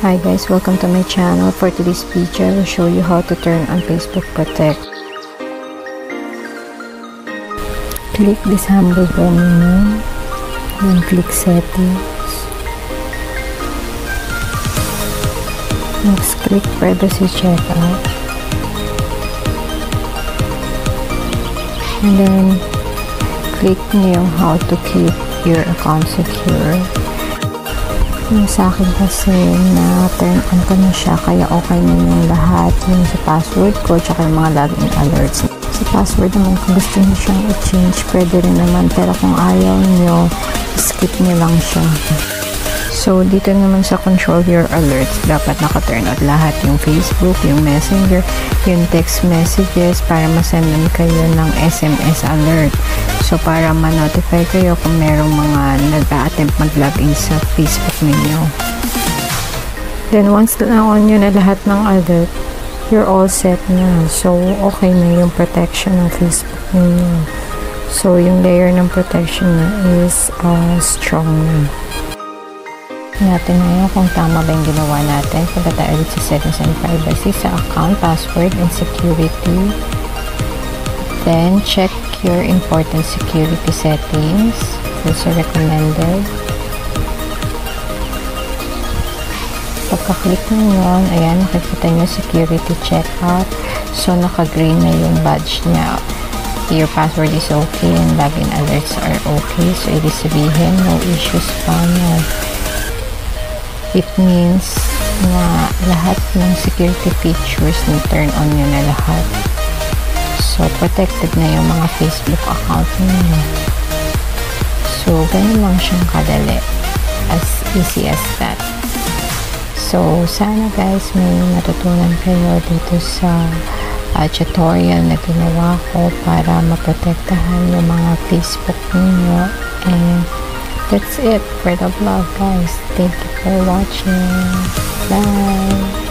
Hi guys, welcome to my channel. For today's video, I will show you how to turn on Facebook Protect. Click this humble menu, then click Settings. Next, click Privacy Checkout. And then, click niyo how to keep your account secure. Sa akin kasi na turn on ko na siya, kaya okay na yung lahat, yung sa password ko tsaka yung mga login alerts. Sa password naman, kung gusto nyo siyang i-change, pwede rin naman, pero kung ayaw nyo, skip nyo lang siya. So dito naman sa control your alerts, dapat naka-turn out lahat, yung Facebook, yung Messenger, yung text messages, para masendan kayo ng SMS alert. So, para ma-notify kayo kung merong mga nag-a-attempt mag-login sa Facebook menu. Then, once na-on nyo na lahat ng alert, you're all set na. So, okay na yung protection ng Facebook menu. So, yung layer ng protection na is strong na. Natin ngayon kung tama ba yung ginawa natin. Punta tayo ulit sa settings and privacy, sa account, password, and security. Then, check your important security settings. Those are recommended. Pagka-click nyo, ayan, makikita nyo security checkout. So, naka-green na yung badge niya. Your password is okay and login alerts are okay. So, ibig sabihin, no issues pa nyo. It means na lahat ng security features na turn on nyo na lahat. So, protected na yung mga Facebook account niyo. So, ganyan lang siyang kadali. As easy as that. So, sana guys may natutunan kayo dito sa tutorial na ginawa ko para maprotektahan yung mga Facebook niyo. And that's it. Word of love guys. Thank you for watching. Bye!